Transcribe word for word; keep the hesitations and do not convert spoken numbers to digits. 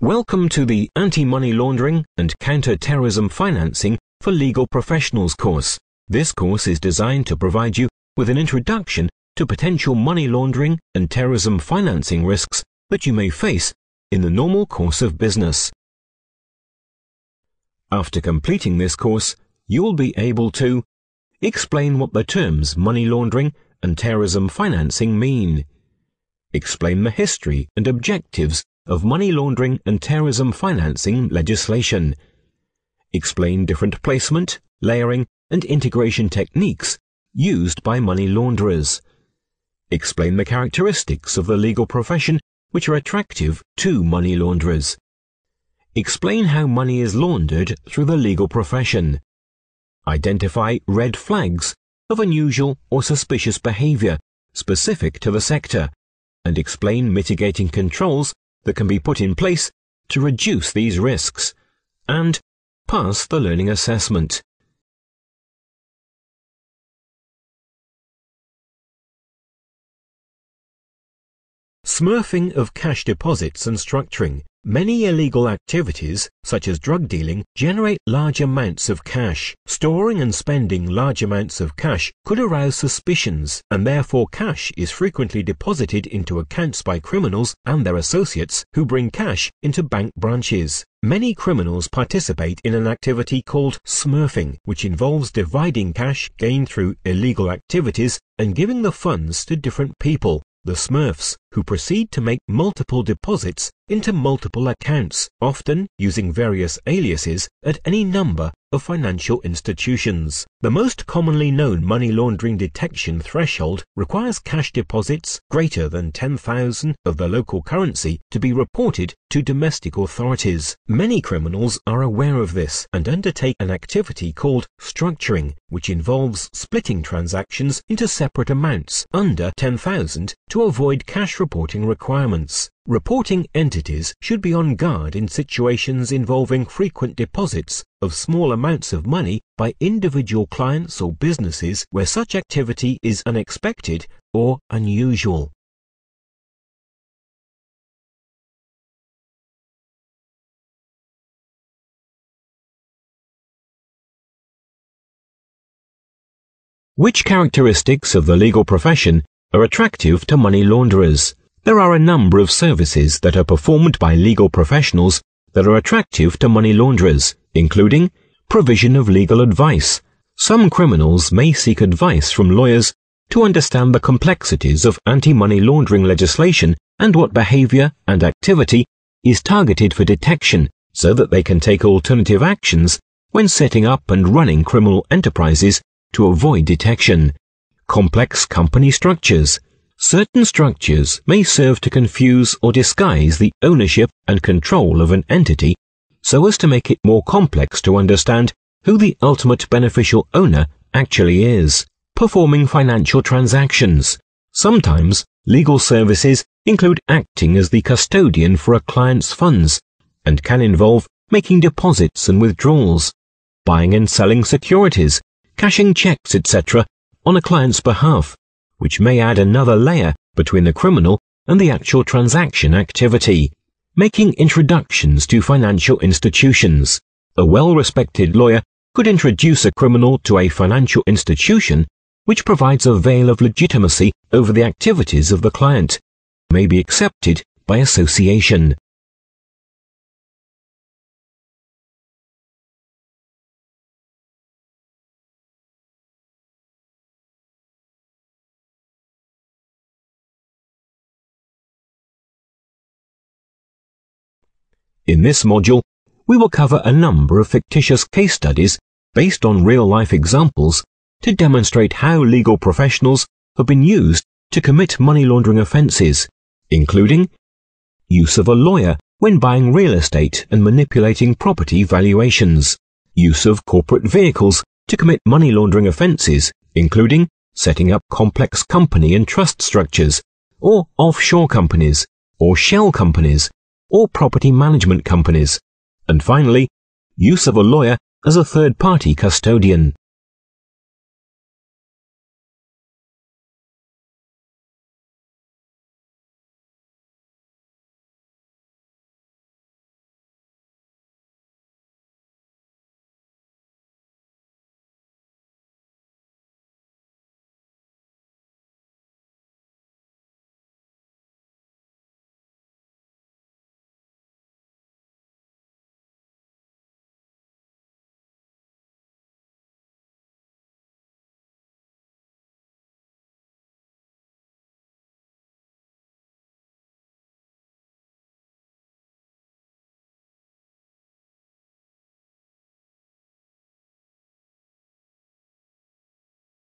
Welcome to the Anti-Money Laundering and Counter-Terrorism Financing for Legal Professionals course. This course is designed to provide you with an introduction to potential money laundering and terrorism financing risks that you may face in the normal course of business. After completing this course, you will be able to explain what the terms money laundering and terrorism financing mean, explain the history and objectives of money laundering and terrorism financing legislation, explain different placement, layering, and integration techniques used by money launderers, explain the characteristics of the legal profession which are attractive to money launderers, explain how money is laundered through the legal profession, identify red flags of unusual or suspicious behavior specific to the sector, and explain mitigating controls that can be put in place to reduce these risks, and pass the learning assessment. Smurfing of cash deposits and structuring. Many illegal activities, such as drug dealing, generate large amounts of cash. Storing and spending large amounts of cash could arouse suspicions, and therefore cash is frequently deposited into accounts by criminals and their associates who bring cash into bank branches. Many criminals participate in an activity called smurfing, which involves dividing cash gained through illegal activities and giving the funds to different people, the smurfs, who proceed to make multiple deposits into multiple accounts, often using various aliases at any number of financial institutions. The most commonly known money laundering detection threshold requires cash deposits greater than ten thousand of the local currency to be reported to domestic authorities. Many criminals are aware of this and undertake an activity called structuring, which involves splitting transactions into separate amounts under ten thousand to avoid cash reporting requirements. Reporting entities should be on guard in situations involving frequent deposits of small amounts of money by individual clients or businesses where such activity is unexpected or unusual. Which characteristics of the legal profession are attractive to money launderers? There are a number of services that are performed by legal professionals that are attractive to money launderers, including provision of legal advice. Some criminals may seek advice from lawyers to understand the complexities of anti-money laundering legislation and what behavior and activity is targeted for detection so that they can take alternative actions when setting up and running criminal enterprises to avoid detection. Complex company structures. Certain structures may serve to confuse or disguise the ownership and control of an entity so as to make it more complex to understand who the ultimate beneficial owner actually is. Performing financial transactions. Sometimes legal services include acting as the custodian for a client's funds and can involve making deposits and withdrawals, buying and selling securities, cashing checks, et cetera on a client's behalf, which may add another layer between the criminal and the actual transaction activity. Making introductions to financial institutions. A well-respected lawyer could introduce a criminal to a financial institution, which provides a veil of legitimacy over the activities of the client, may be accepted by association. In this module, we will cover a number of fictitious case studies based on real-life examples to demonstrate how legal professionals have been used to commit money laundering offences, including use of a lawyer when buying real estate and manipulating property valuations, use of corporate vehicles to commit money laundering offences, including setting up complex company and trust structures, or offshore companies, or shell companies, or property management companies, and finally, use of a lawyer as a third-party custodian.